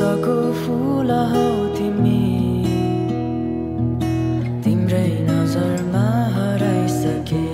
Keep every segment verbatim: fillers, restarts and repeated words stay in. Dako fula ho timi timrei nazar ma harai sake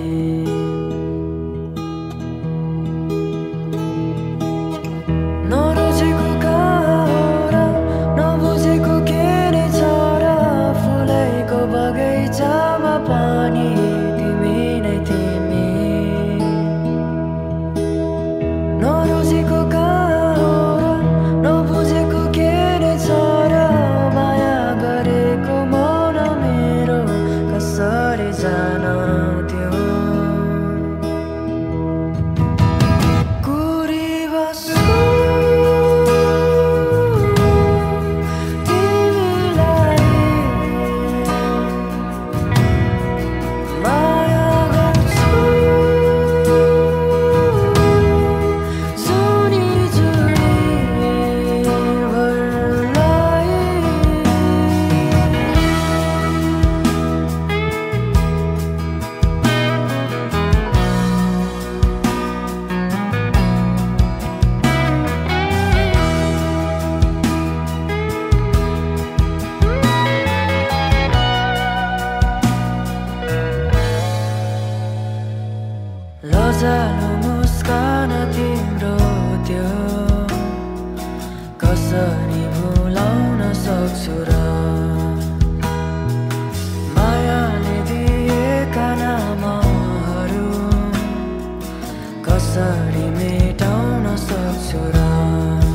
Sorry, me don't know so